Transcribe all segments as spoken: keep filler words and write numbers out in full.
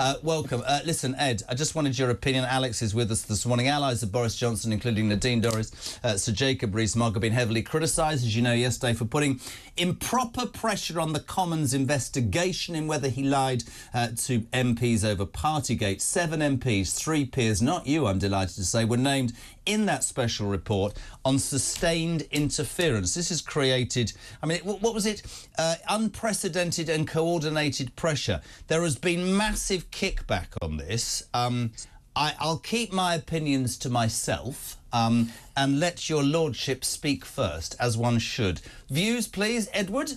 Uh, welcome. Uh, listen, Ed, I just wanted your opinion. Alex is with us this morning. Allies of Boris Johnson, including Nadine Dorries, uh, Sir Jacob Rees-Mogg, have been heavily criticised, as you know, yesterday for putting improper pressure on the Commons investigation in whether he lied uh, to M Ps over Partygate. Seven M Ps, three peers, not you, I'm delighted to say, were named in that special report on sustained interference. This has created, I mean, what was it? Uh, unprecedented and coordinated pressure. There has been massive kickback on this. Um, I, I'll keep my opinions to myself um, and let your lordship speak first, as one should. Views, please, Edward?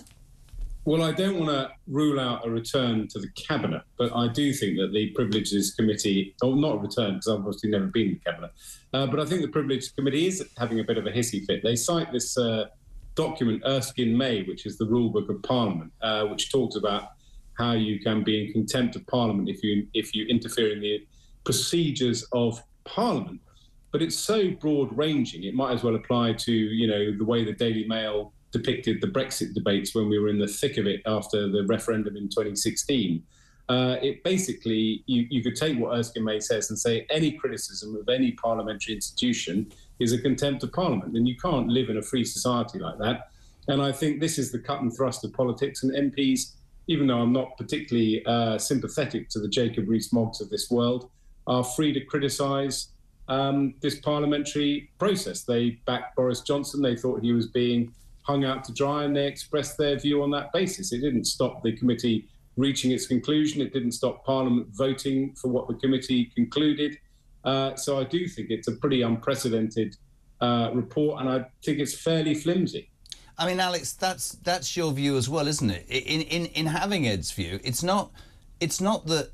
Well, I don't want to rule out a return to the Cabinet, but I do think that the Privileges Committee, or not a return, because I've obviously never been in the Cabinet, uh, but I think the Privileges Committee is having a bit of a hissy fit. They cite this uh, document, Erskine May, which is the rule book of Parliament, uh, which talks about how you can be in contempt of Parliament if you, if you interfere in the procedures of Parliament. But it's so broad-ranging, it might as well apply to, you know, the way the Daily Mail depicted the Brexit debates when we were in the thick of it after the referendum in twenty sixteen. Uh, it basically, you, you could take what Erskine May says and say any criticism of any parliamentary institution is a contempt of Parliament, and you can't live in a free society like that. And I think this is the cut and thrust of politics, and M Ps, even though I'm not particularly uh, sympathetic to the Jacob Rees-Moggs of this world, are free to criticise um, this parliamentary process. They backed Boris Johnson, they thought he was being hung out to dry, and they expressed their view on that basis. It didn't stop the committee reaching its conclusion. It didn't stop Parliament voting for what the committee concluded. Uh, so I do think it's a pretty unprecedented uh, report, and I think it's fairly flimsy. I mean, Alex, that's that's your view as well, isn't it? In in in having Ed's view, it's not. It's not that...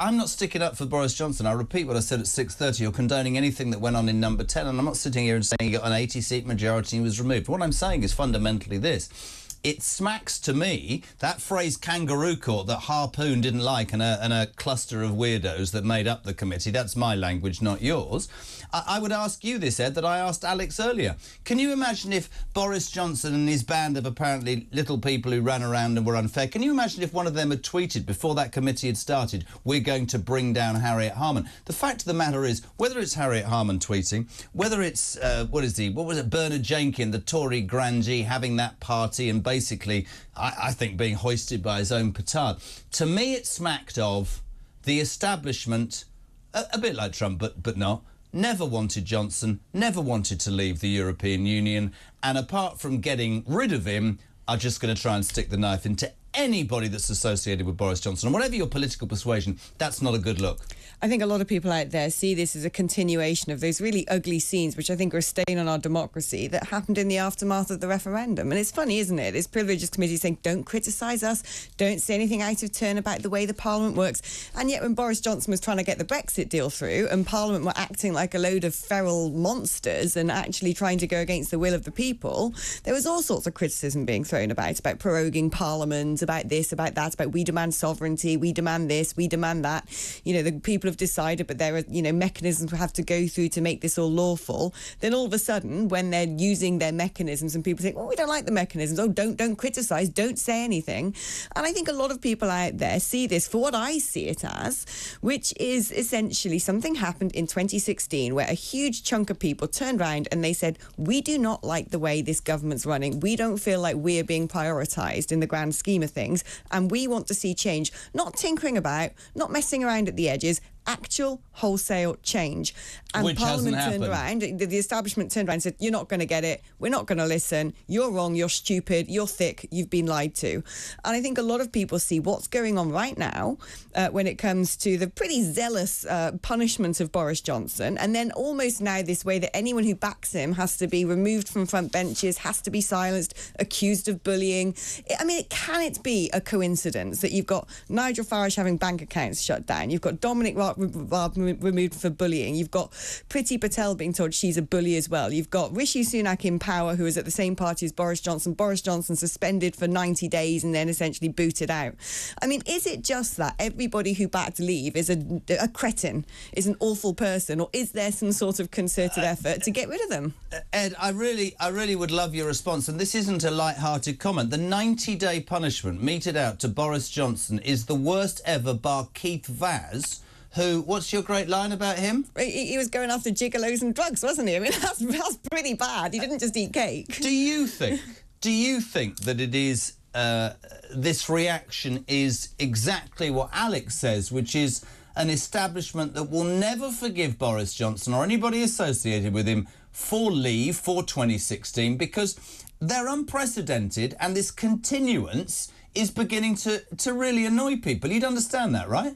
I'm not sticking up for Boris Johnson. I repeat what I said at six thirty. You're condoning anything that went on in Number ten, and I'm not sitting here and saying he got an eighty-seat majority and he was removed. What I'm saying is fundamentally this. It smacks to me, that phrase kangaroo court that Harpoon didn't like and a, and a cluster of weirdos that made up the committee. That's my language, not yours. I, I would ask you this, Ed, that I asked Alex earlier. Can you imagine if Boris Johnson and his band of apparently little people who ran around and were unfair, can you imagine if one of them had tweeted before that committee had started, we're going to bring down Harriet Harman? The fact of the matter is, whether it's Harriet Harman tweeting, whether it's, uh, what is he, what was it, Bernard Jenkin, the Tory grandee, having that party and basically, I, I think, being hoisted by his own petard. To me, it smacked of the establishment, a, a bit like Trump, but, but not, never wanted Johnson, never wanted to leave the European Union, and apart from getting rid of him, are just going to try and stick the knife into anybody that's associated with Boris Johnson. And whatever your political persuasion, that's not a good look. I think a lot of people out there see this as a continuation of those really ugly scenes, which I think are a stain on our democracy, that happened in the aftermath of the referendum. And it's funny, isn't it? This Privileges Committee saying, don't criticise us, don't say anything out of turn about the way the Parliament works. And yet when Boris Johnson was trying to get the Brexit deal through and Parliament were acting like a load of feral monsters and actually trying to go against the will of the people, there was all sorts of criticism being thrown about, about proroguing Parliament, about this, about that, about we demand sovereignty, we demand this, we demand that. You know, the people have decided, but there are, you know, mechanisms we have to go through to make this all lawful. Then all of a sudden, when they're using their mechanisms and people think, oh, we don't like the mechanisms, oh, don't, don't criticise, don't say anything. And I think a lot of people out there see this for what I see it as, which is essentially something happened in twenty sixteen where a huge chunk of people turned around and they said, we do not like the way this government's running. We don't feel like we are being prioritised in the grand scheme of things, and we want to see change, not tinkering about, not messing around at the edges, actual wholesale change. And which Parliament turned around, the, the establishment turned around and said, you're not going to get it, we're not going to listen, you're wrong, you're stupid, you're thick, you've been lied to. And I think a lot of people see what's going on right now uh, when it comes to the pretty zealous uh, punishment of Boris Johnson, and then almost now this way that anyone who backs him has to be removed from front benches, has to be silenced, accused of bullying. It, I mean, it, can it be a coincidence that you've got Nigel Farage having bank accounts shut down, you've got Dominic Rock Rock removed for bullying. You've got Priti Patel being told she's a bully as well. You've got Rishi Sunak in power, who is at the same party as Boris Johnson. Boris Johnson suspended for ninety days and then essentially booted out. I mean, is it just that everybody who backed Leave is a, a cretin, is an awful person, or is there some sort of concerted uh, effort to get rid of them? Ed, I really, I really would love your response, and this isn't a light-hearted comment. The ninety-day punishment meted out to Boris Johnson is the worst ever, bar Keith Vaz, who, what's your great line about him? He, he was going after gigolos and drugs, wasn't he? I mean, that's, that's pretty bad. He didn't just eat cake. Do you think, do you think that it is, uh, this reaction is exactly what Alex says, which is an establishment that will never forgive Boris Johnson or anybody associated with him for leave for twenty sixteen, because they're unprecedented and this continuance is beginning to, to really annoy people? You'd understand that, right?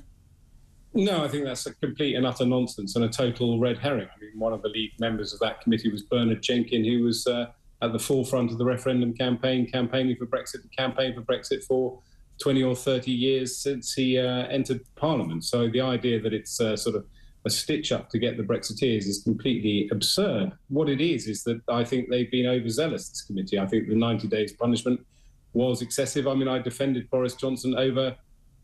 No, I think that's a complete and utter nonsense and a total red herring. I mean, one of the lead members of that committee was Bernard Jenkin, who was uh, at the forefront of the referendum campaign, campaigning for Brexit, campaigning for Brexit for twenty or thirty years since he uh, entered Parliament. So the idea that it's uh, sort of a stitch-up to get the Brexiteers is completely absurd. What it is is that I think they've been overzealous, this committee. I think the ninety days punishment was excessive. I mean, I defended Boris Johnson over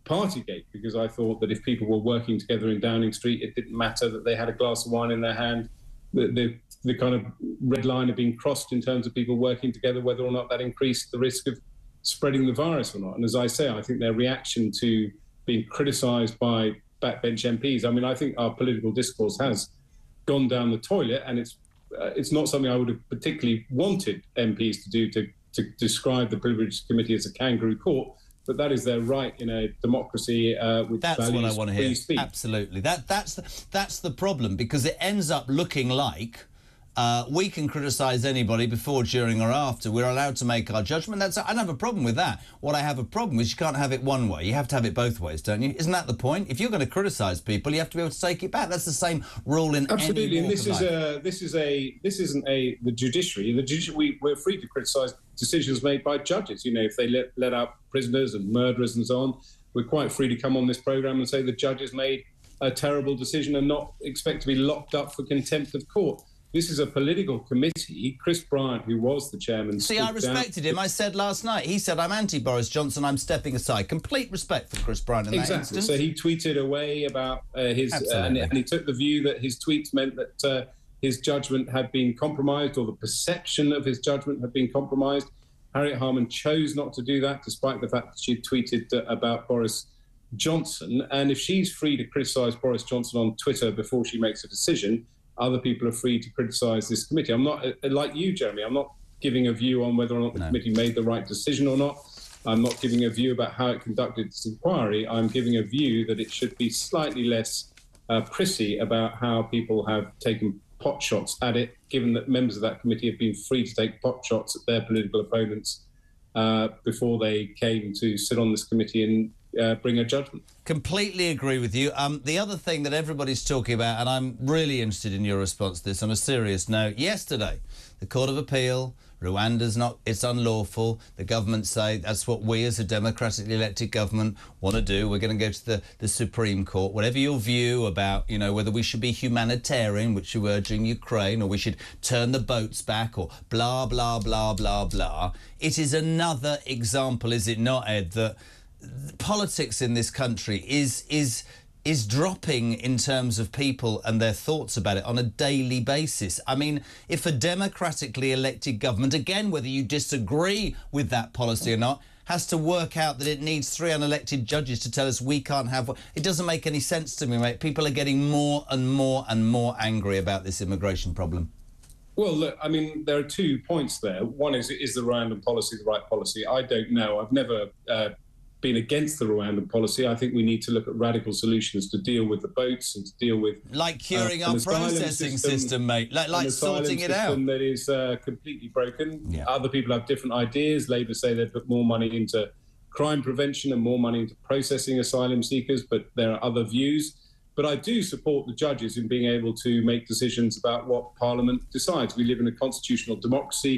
Partygate because I thought that if people were working together in Downing Street, it didn't matter that they had a glass of wine in their hand. The, the, the kind of red line had been crossed in terms of people working together, whether or not that increased the risk of spreading the virus or not. And as I say, I think their reaction to being criticised by backbench M Ps, I mean, I think our political discourse has gone down the toilet, and it's uh, it's not something I would have particularly wanted M Ps to do, to, to describe the Privileges Committee as a kangaroo court, but that is their right in a democracy uh, with values. That's what I want to hear. Speech. Absolutely. That, that's, the, that's the problem, because it ends up looking like uh, we can criticise anybody before, during or after. We're allowed to make our judgment. That's, I don't have a problem with that. What I have a problem with is you can't have it one way. You have to have it both ways, don't you? Isn't that the point? If you're going to criticise people, you have to be able to take it back. That's the same rule in absolutely. Any walk and this of is life. A, this is a this isn't a the judiciary. The judiciary we, we're free to criticise decisions made by judges. You know, if they let let out prisoners and murderers and so on, we're quite free to come on this programme and say the judges made a terrible decision and not expect to be locked up for contempt of court. This is a political committee. Chris Bryant, who was the chairman... See, I respected down. him. I said last night, he said, I'm anti-Boris Johnson, I'm stepping aside. Complete respect for Chris Bryant in exactly. that instance. So he tweeted away about uh, his... Uh, and, and he took the view that his tweets meant that uh, his judgment had been compromised, or the perception of his judgment had been compromised. Harriet Harman chose not to do that, despite the fact that she tweeted uh, about Boris Johnson. And if she's free to criticise Boris Johnson on Twitter before she makes a decision... other people are free to criticise this committee. I'm not, like you, Jeremy, I'm not giving a view on whether or not the no. committee made the right decision or not. I'm not giving a view about how it conducted its inquiry. I'm giving a view that it should be slightly less uh, prissy about how people have taken pot shots at it, given that members of that committee have been free to take pot shots at their political opponents uh, before they came to sit on this committee and Uh, bring a judgment. Completely agree with you. Um, the other thing that everybody's talking about, and I'm really interested in your response to this on a serious note, yesterday, the Court of Appeal, Rwanda's not, it's unlawful. The government say that's what we as a democratically elected government want to do. We're going to go to the, the Supreme Court. Whatever your view about, you know, whether we should be humanitarian, which you were during Ukraine, or we should turn the boats back, or blah, blah, blah, blah, blah. It is another example, is it not, Ed, that politics in this country is is is dropping in terms of people and their thoughts about it on a daily basis. I mean, if a democratically elected government, again, whether you disagree with that policy or not, has to work out that it needs three unelected judges to tell us we can't have one, it doesn't make any sense to me, mate. People are getting more and more and more angry about this immigration problem. Well, look, I mean, there are two points there. One is, is the Rwandan policy the right policy? I don't know. I've never... Uh, been against the Rwandan policy. I think we need to look at radical solutions to deal with the boats and to deal with... Like curing uh, our processing system, system, mate. Like, like sorting it out. That is uh, completely broken. Yeah. Other people have different ideas. Labour say they'd put more money into crime prevention and more money into processing asylum seekers, but there are other views. But I do support the judges in being able to make decisions about what Parliament decides. We live in a constitutional democracy.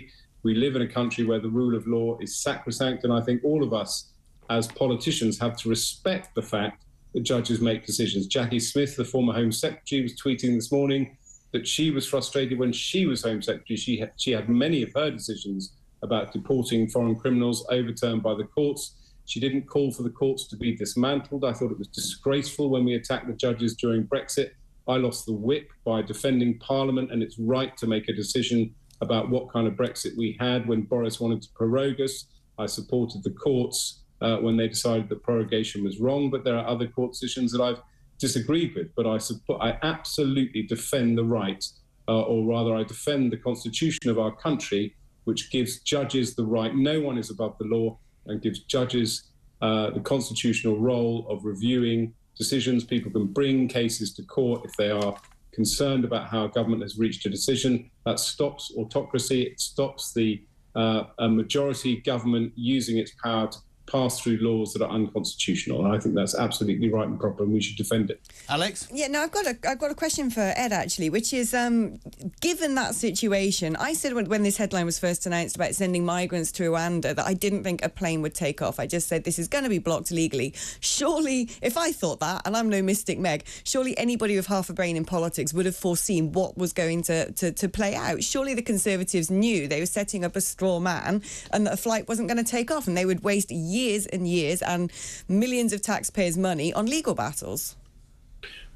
We live in a country where the rule of law is sacrosanct, and I think all of us as politicians have to respect the fact that judges make decisions. Jackie Smith, the former Home Secretary, was tweeting this morning that she was frustrated when she was Home Secretary. She had, she had many of her decisions about deporting foreign criminals overturned by the courts. She didn't call for the courts to be dismantled. I thought it was disgraceful when we attacked the judges during Brexit. I lost the whip by defending Parliament and its right to make a decision about what kind of Brexit we had when Boris wanted to prorogue us. I supported the courts uh, when they decided that prorogation was wrong, but there are other court decisions that I've disagreed with. But I support, I absolutely defend the right, uh, or rather I defend the constitution of our country, which gives judges the right. No one is above the law, and gives judges uh, the constitutional role of reviewing decisions. People can bring cases to court if they are concerned about how a government has reached a decision. That stops autocracy. It stops the uh, a majority government using its power to pass through laws that are unconstitutional. And I think that's absolutely right and proper, and we should defend it. Alex? Yeah, no, I've got a, I've got a question for Ed, actually, which is, um, given that situation, I said when, when this headline was first announced about sending migrants to Rwanda that I didn't think a plane would take off. I just said, this is going to be blocked legally. Surely, if I thought that, and I'm no mystic Meg, surely anybody with half a brain in politics would have foreseen what was going to, to, to play out. Surely the Conservatives knew they were setting up a straw man and that a flight wasn't going to take off, and they would waste years years and years and millions of taxpayers' money on legal battles.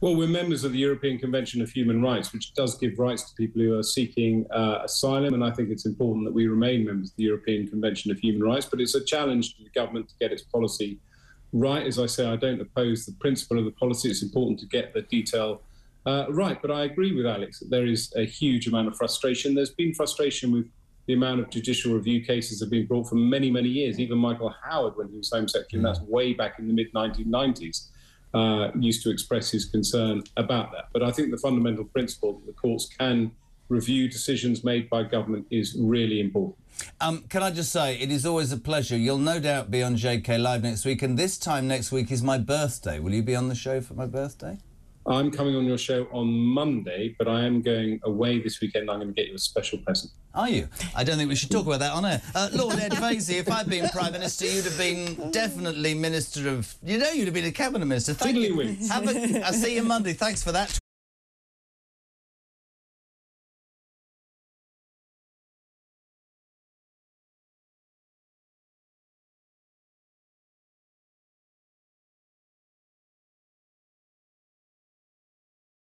Well, we're members of the European Convention of Human Rights, which does give rights to people who are seeking uh, asylum, and I think it's important that we remain members of the European Convention of Human Rights, but it's a challenge to the government to get its policy right. As I say, I don't oppose the principle of the policy. It's important to get the detail uh, right, but I agree with Alex that there is a huge amount of frustration. There's been frustration with the amount of judicial review cases that have been brought for many, many years. Even Michael Howard, when he was Home Secretary, and that's way back in the mid nineteen nineties, uh, used to express his concern about that. But I think the fundamental principle that the courts can review decisions made by government is really important. Um, can I just say, it is always a pleasure. You'll no doubt be on J K Live next week, and this time next week is my birthday. Will you be on the show for my birthday? I'm coming on your show on Monday, but I am going away this weekend. I'm going to get you a special present. Are you? I don't think we should talk about that on air. Uh, Lord Ed Vaizey, if I'd been Prime Minister, you'd have been definitely Minister of... You know, you'd have been a Cabinet Minister. Thank you. Have a, I'll see you Monday. Thanks for that.